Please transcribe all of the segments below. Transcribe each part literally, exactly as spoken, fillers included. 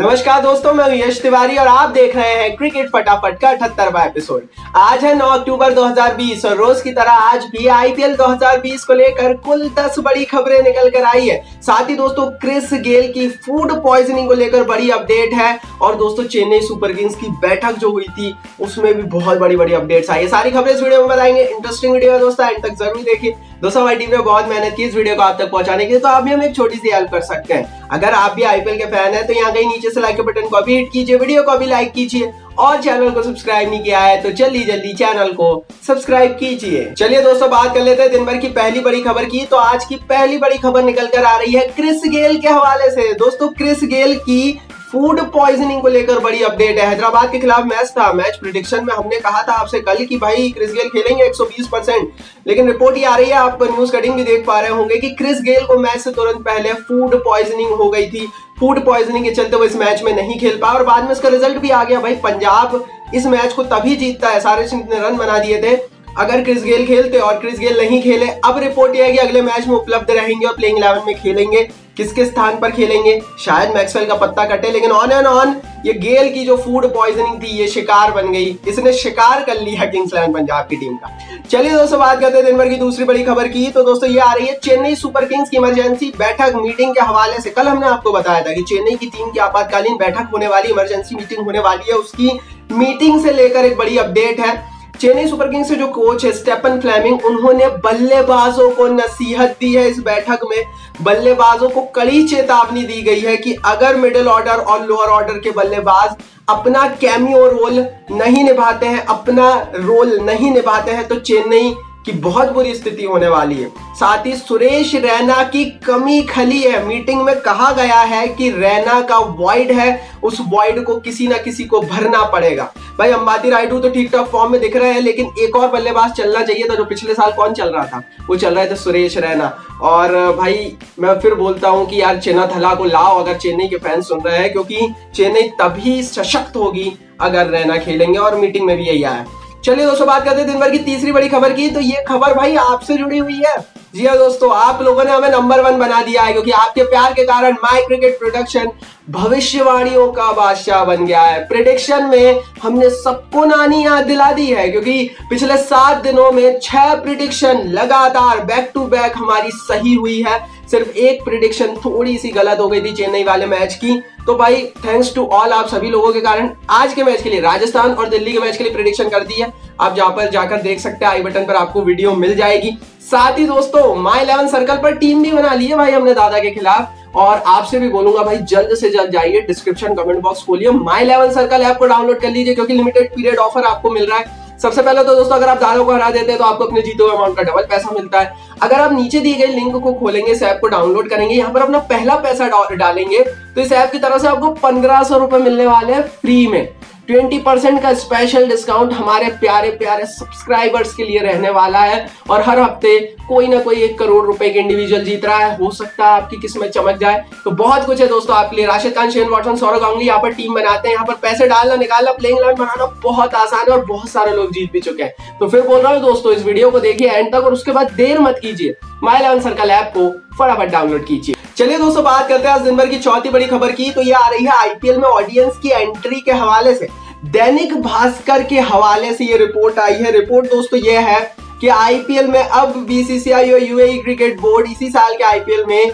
नमस्कार दोस्तों, मैं यश तिवारी और आप देख रहे हैं क्रिकेट फटाफट का अठहत्तरवां एपिसोड। आज है नौ अक्टूबर दो हज़ार बीस और रोज की तरह आज भी आईपीएल दो हज़ार बीस को लेकर कुल दस बड़ी खबरें निकल कर आई है। साथ ही दोस्तों क्रिस गेल की फूड पॉइजनिंग को लेकर बड़ी अपडेट है और दोस्तों चेन्नई सुपरकिंग्स की बैठक जो हुई थी उसमें भी बहुत बड़ी बड़ी अपडेट्स आई है। सारी खबरें इस वीडियो में बताएंगे। इंटरेस्टिंग वीडियो है दोस्तों, एंड तक जरूर देखिए। दोस्तों हमारी टीम ने बहुत मेहनत की इस वीडियो को आप तक पहुंचाने के लिए, तो आप भी हमें एक छोटी सी हेल्प कर सकते हैं। अगर आप भी आईपीएल के फैन हैं तो यहाँ कहीं नीचे से लाइक के बटन को भी हिट कीजिए, वीडियो को भी लाइक कीजिए और चैनल को सब्सक्राइब नहीं किया है तो जल्दी जल्दी चैनल को सब्सक्राइब कीजिए। चलिए दोस्तों बात कर लेते हैं दिन भर की पहली बड़ी खबर की। तो आज की पहली बड़ी खबर निकल कर आ रही है क्रिस गेल के हवाले से। दोस्तों क्रिस गेल की फूड पॉइजनिंग को लेकर बड़ी अपडेट है। हैदराबाद के खिलाफ मैच था। मैच प्रिडिक्शन में हमने कहा था आपसे कल कि भाई क्रिस गेल खेलेंगे एक सौ बीस परसेंट, लेकिन रिपोर्ट ये आ रही है, आप न्यूज कटिंग भी देख पा रहे होंगे कि क्रिस गेल को मैच से तुरंत पहले फूड पॉइजनिंग हो गई थी। फूड पॉइजनिंग के चलते वो इस मैच में नहीं खेल पाया और बाद में उसका रिजल्ट भी आ गया। भाई पंजाब इस मैच को तभी जीतता है, सारे ने रन बना दिए थे अगर क्रिस गेल खेलते, और क्रिस गेल नहीं खेले। अब रिपोर्ट यह है कि अगले मैच में उपलब्ध रहेंगे और प्लेइंग इलेवन में खेलेंगे। किसके स्थान पर खेलेंगे, शायद मैक्सवेल का पत्ता कटे, लेकिन ऑन एंड ऑन ये गेल की जो फूड पॉइजनिंग थी ये शिकार बन गई, इसने शिकार कर लिया किंग्स इलेवन पंजाब की टीम का। चलिए दोस्तों बात करते हैं दिन भर की दूसरी बड़ी खबर की। तो दोस्तों ये आ रही है चेन्नई सुपरकिंग्स की इमरजेंसी बैठक मीटिंग के हवाले से। कल हमने आपको बताया था कि चेन्नई की टीम की आपातकालीन बैठक होने वाली, इमरजेंसी मीटिंग होने वाली है, उसकी मीटिंग से लेकर एक बड़ी अपडेट है। चेन्नई सुपरकिंग्स के जो कोच है स्टेफन फ्लेमिंग, उन्होंने बल्लेबाजों को नसीहत दी है। इस बैठक में बल्लेबाजों को कड़ी चेतावनी दी गई है कि अगर मिडिल ऑर्डर और लोअर ऑर्डर के बल्लेबाज अपना कैमियो रोल नहीं निभाते हैं, अपना रोल नहीं निभाते हैं, तो चेन्नई की बहुत बुरी स्थिति होने वाली है। साथ ही सुरेश रैना की कमी खली है। मीटिंग में कहा गया है कि रैना का वॉइड है, उस वॉइड को किसी ना किसी को भरना पड़ेगा। भाई अंबाती राइडू तो ठीक ठाक फॉर्म में दिख रहे हैं, लेकिन एक और बल्लेबाज चलना चाहिए था। जो पिछले साल कौन चल रहा था, वो चल रहे थे सुरेश रैना। और भाई मैं फिर बोलता हूँ कि यार चेन्नाथला को लाओ, अगर चेन्नई के फैन सुन रहे हैं, क्योंकि चेन्नई तभी सशक्त होगी अगर रैना खेलेंगे, और मीटिंग में भी यही आया। चलिए दोस्तों बात करते हैं दिन भर की तीसरी बड़ी खबर की। तो ये खबर भाई आपसे जुड़ी हुई है। जी हाँ दोस्तों, आप लोगों ने हमें नंबर वन बना दिया है, क्योंकि आपके प्यार के कारण माय क्रिकेट प्रोडक्शन भविष्यवाणियों का बादशाह बन गया है। प्रेडिक्शन में हमने सबको नानी याद दिला दी है, क्योंकि पिछले सात दिनों में छह प्रेडिक्शन लगातार बैक टू बैक हमारी सही हुई है। सिर्फ एक प्रेडिक्शन थोड़ी सी गलत हो गई थी चेन्नई वाले मैच की। तो भाई थैंक्स टू ऑल, आप सभी लोगों के कारण आज के मैच के लिए राजस्थान और दिल्ली के मैच के लिए प्रेडिक्शन कर दी है। आप जहां पर जाकर देख सकते हैं, आई बटन पर आपको वीडियो मिल जाएगी। साथ ही दोस्तों माई इलेवन सर्कल पर टीम भी बना ली है भाई हमने दादा के खिलाफ, और आपसे भी बोलूंगा भाई जल्द से जल्द जाइए डिस्क्रिप्शन कमेंट बॉक्स खोलिए, माई इलेवन सर्कल ऐप को डाउनलोड कर लीजिए, क्योंकि लिमिटेड पीरियड ऑफर आपको मिल रहा है। सबसे पहले तो दोस्तों अगर आप दादा को हरा देते हैं तो आपको अपने जीते हुए अमाउंट का डबल पैसा मिलता है। अगर आप नीचे दी गई लिंक को खोलेंगे, इस ऐप को डाउनलोड करेंगे, यहाँ पर अपना पहला पैसा डालेंगे तो इस ऐप की तरफ से आपको पंद्रह सौ रुपए मिलने वाले हैं फ्री में। बीस परसेंट का स्पेशल डिस्काउंट हमारे प्यारे प्यारे सब्सक्राइबर्स के लिए रहने वाला है, और हर हफ्ते कोई ना कोई एक करोड़ रुपए के इंडिविजुअल जीत रहा है। हो सकता है आपकी किस्मत चमक जाए। तो बहुत कुछ है दोस्तों आपके लिए। राशिद खान, शेन वाटसन, सौरव गांगुली यहाँ पर टीम बनाते हैं। यहाँ पर पैसे डालना, निकालना, प्लेइंग इलेवन बनाना बहुत आसान है और बहुत सारे लोग जीत भी चुके हैं। तो फिर बोल रहा हूँ दोस्तों इस वीडियो को देखिए एंड तक, और उसके बाद देर मत कीजिए, माई इलेवन सर्कल ऐप को फटाफट डाउनलोड कीजिए। चलिए दोस्तों बात करते हैं आज दिन भर की चौथी बड़ी खबर की। तो ये आ रही है आईपीएल में ऑडियंस की एंट्री के हवाले से। दैनिक भास्कर के हवाले से ये रिपोर्ट आई है। रिपोर्ट दोस्तों ये है कि आईपीएल में अब बीसीसीआई और यूएई क्रिकेट बोर्ड इसी साल के आईपीएल में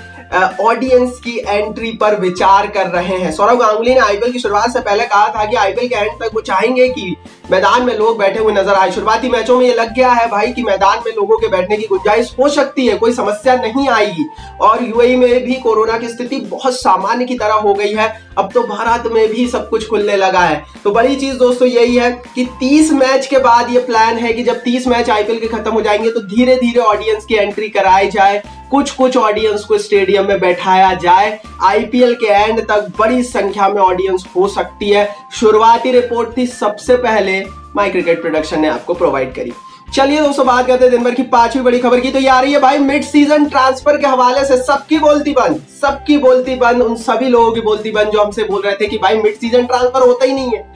ऑडियंस की एंट्री पर विचार कर रहे हैं। सौरव गांगुली ने आईपीएल की शुरुआत से पहले कहा था कि आईपीएल के एंड तक वो चाहेंगे कि मैदान में लोग बैठे हुए नजर आए। शुरुआती मैचों में ये लग गया है भाई कि मैदान में लोगों के बैठने की गुंजाइश हो सकती है, कोई समस्या नहीं आएगी। और यूएई में भी कोरोना की स्थिति बहुत सामान्य की तरह हो गई है, अब तो भारत में भी सब कुछ खुलने लगा है। तो बड़ी चीज दोस्तों यही है कि तीस मैच के बाद ये प्लान है कि जब तीस मैच आईपीएल के खत्म हो जाएंगे तो धीरे धीरे ऑडियंस की एंट्री कराई जाए, कुछ कुछ ऑडियंस को स्टेडियम में बैठाया जाए। आईपीएल के एंड तक बड़ी संख्या में ऑडियंस हो सकती है। शुरुआती रिपोर्ट थी सबसे पहले माय क्रिकेट प्रोडक्शन ने आपको प्रोवाइड करी। चलिए दोस्तों बात करते हैं दिन भर की पांचवी बड़ी खबर की। तो ये आ रही है भाई मिड सीजन ट्रांसफर के हवाले से। सबकी बोलती बंद, सबकी बोलती बंद, उन सभी लोगों की बोलती बंद जो हमसे बोल रहे थे कि भाई मिड सीजन ट्रांसफर होता ही नहीं है।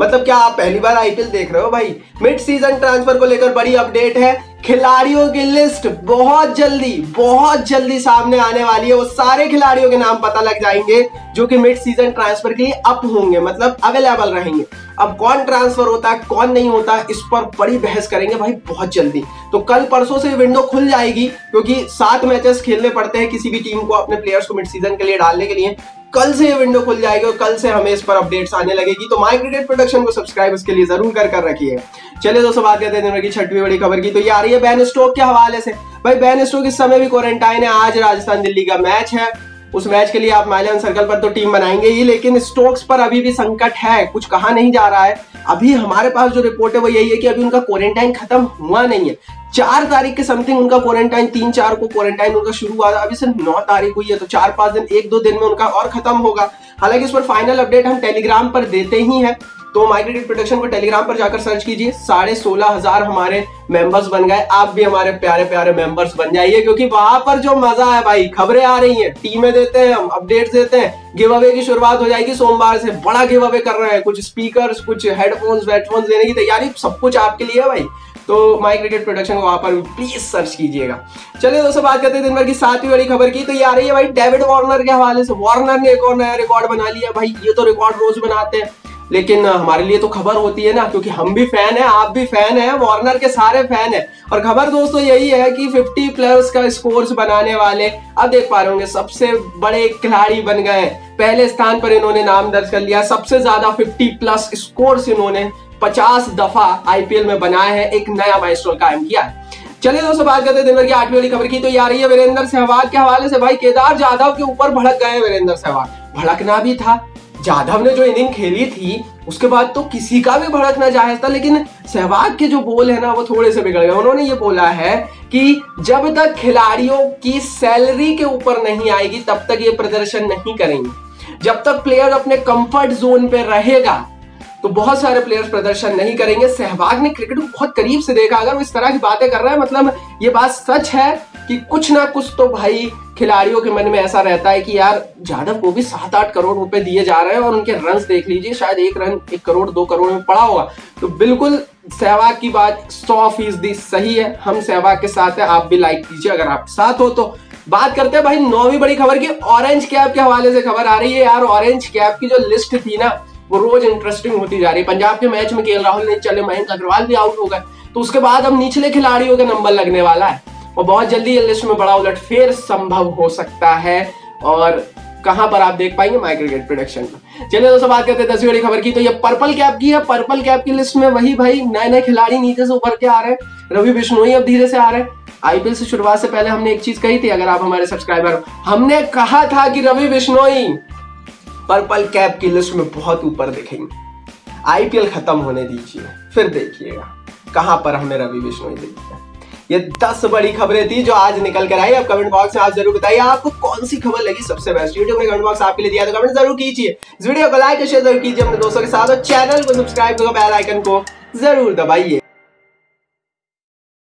मतलब क्या आप पहली बार आईपीएल देख रहे हो भाई। मिड सीजन ट्रांसफर को लेकर बड़ी अपडेट है, खिलाड़ियों की लिस्ट बहुत जल्दी बहुत जल्दी सामने आने वाली है। वो सारे खिलाड़ियों के नाम पता लग जाएंगे जो कि मिड सीजन ट्रांसफर के लिए अप होंगे, मतलब अवेलेबल रहेंगे। अब कौन ट्रांसफर होता है कौन नहीं होता इस पर बड़ी बहस करेंगे भाई बहुत जल्दी। तो कल परसों से विंडो खुल जाएगी क्योंकि सात मैचेस खेलने पड़ते हैं किसी भी टीम को अपने प्लेयर्स को मिड सीजन के लिए डालने के लिए। कल से ये विंडो खुल जाएगी और कल से हमें इस पर अपडेट्स आने लगेगी। तो माय क्रिकेट प्रोडक्शन को सब्सक्राइब उसके लिए जरूर कर कर रखिए। चलिए दोस्तों बात करते हैं दिन भर की छठवीं बड़ी खबर की। तो ये आ रही है बैन स्टोक के हवाले से। भाई बैन स्टोक इस समय भी क्वारंटाइन है। आज राजस्थान दिल्ली का मैच है, उस मैच के लिए आप माई इलेवन सर्कल पर तो टीम बनाएंगे ही, लेकिन स्टोक्स पर अभी भी संकट है, कुछ कहा नहीं जा रहा है। अभी हमारे पास जो रिपोर्ट है वो यही है कि अभी उनका क्वारंटाइन खत्म हुआ नहीं है। चार तारीख के समथिंग उनका क्वारंटाइन, तीन चार को क्वारंटाइन उनका शुरू हुआ था, अभी सिर्फ नौ तारीख हुई है, तो चार पांच दिन एक दो दिन में उनका और खत्म होगा। हालांकि इस पर फाइनल अपडेट हम टेलीग्राम पर देते ही हैं, तो माय क्रिकेट प्रोडक्शन को टेलीग्राम पर जाकर सर्च कीजिए। साढ़े सोलह हजार हमारे मेंबर्स बन गए, आप भी हमारे प्यारे प्यारे मेंबर्स बन जाइए क्योंकि वहां पर जो मजा है भाई, खबरें आ रही हैं, टीमें देते हैं हम, अपडेट्स देते हैं। गिव अवे की शुरुआत हो जाएगी सोमवार से, बड़ा गिव अवे कर रहे हैं, कुछ स्पीकर्स कुछ हेडफोन्स वेडफोन्स देने की तैयारी, सब कुछ आपके लिए है भाई। तो माई क्रिकेट प्रोडक्शन को वहां पर प्लीज सर्च कीजिएगा। चलिए दोस्तों बात करते हैं दिन भर की सातवीं बड़ी खबर की। तो ये आ रही है भाई डेविड वार्नर के हवाले से। वार्नर ने एक और नया रिकॉर्ड बना लिया भाई, ये तो रिकॉर्ड रोज बनाते हैं लेकिन हमारे लिए तो खबर होती है ना, क्योंकि हम भी फैन हैं आप भी फैन हैं, वार्नर के सारे फैन हैं। और खबर दोस्तों यही है कि पचास प्लस का स्कोर्स बनाने वाले, अब देख पा रहे होंगे, सबसे बड़े खिलाड़ी बन गए। पहले स्थान पर इन्होंने नाम दर्ज कर लिया, सबसे ज्यादा पचास प्लस स्कोर्स इन्होंने पचास दफा आईपीएल में बनाए हैं, एक नया माइलस्टोन कायम किया है। चलिए दोस्तों बात करते हैं दिन भर की आठवीं बड़ी खबर की। तो ये आ रही है वीरेंद्र सहवाग के हवाले से। भाई केदार जाधव के ऊपर भड़क गए वीरेंद्र सहवाग, भड़कना भी था, जाधव ने जो इनिंग खेली थी उसके बाद तो किसी का भी भड़कना जायज था, लेकिन सहवाग के जो बोल है ना वो थोड़े से बिगड़ गए। उन्होंने ये बोला है कि जब तक खिलाड़ियों की सैलरी के ऊपर नहीं आएगी तब तक ये प्रदर्शन नहीं करेंगे। जब तक प्लेयर अपने कंफर्ट जोन पे रहेगा तो बहुत सारे प्लेयर्स प्रदर्शन नहीं करेंगे। सहवाग ने क्रिकेट को बहुत करीब से देखा, अगर वो इस तरह की बातें कर रहा है मतलब ये बात सच है कि कुछ ना कुछ तो भाई खिलाड़ियों के मन में ऐसा रहता है कि यार जाधव को भी सात आठ करोड़ रुपए दिए जा रहे हैं और उनके रन्स देख लीजिए, शायद एक रन एक करोड़ दो करोड़ में पड़ा होगा। तो बिल्कुल सहवाग की बात सौ फीसदी सही है, हम सहवाग के साथ हैं, आप भी लाइक कीजिए अगर आप साथ हो। तो बात करते हैं भाई नौवीं बड़ी खबर की, ऑरेंज कैप के हवाले से खबर आ रही है। यार ऑरेंज कैप की जो लिस्ट थी ना वो रोज इंटरेस्टिंग होती जा रही है। पंजाब के मैच में केएल राहुल नहीं चले, महेंश अग्रवाल भी आउट हो गए, तो उसके बाद अब निचले खिलाड़ियों का नंबर लगने वाला है और बहुत जल्दी ये लिस्ट में बड़ा उलटफेर संभव हो सकता है। और कहां पर आप देख पाएंगे माय क्रिकेट प्रोडक्शन पर। चलिए दोस्तों बात करते हैं दसवीं बड़ी खबर की। तो ये पर्पल कैप की है, पर्पल कैप की लिस्ट में वही भाई नए नए खिलाड़ी नीचे से उभर के आ रहे हैं। रवि बिश्नोई अब धीरे से आ रहे हैं। आईपीएल से शुरुआत से पहले हमने एक चीज कही थी, अगर आप हमारे सब्सक्राइबर हो, हमने कहा था कि रवि बिश्नोई पर्पल कैप की लिस्ट में बहुत ऊपर दिखेंगे। आईपीएल खत्म होने दीजिए फिर देखिएगा कहां पर हमें रवि बिश्नोई दिखता है। ये दस बड़ी खबरें थी जो आज निकल कर आई। आप कमेंट बॉक्स में आप जरूर बताइए आपको कौन सी खबर लगी सबसे बेस्ट। यूट्यूब ने कमेंट बॉक्स आपके लिए दिया तो कमेंट जरूर कीजिए, इस वीडियो को लाइक और शेयर जरूर कीजिए अपने दोस्तों के साथ और चैनल को सब्सक्राइब करके बेल आइकन को जरूर दबाइए।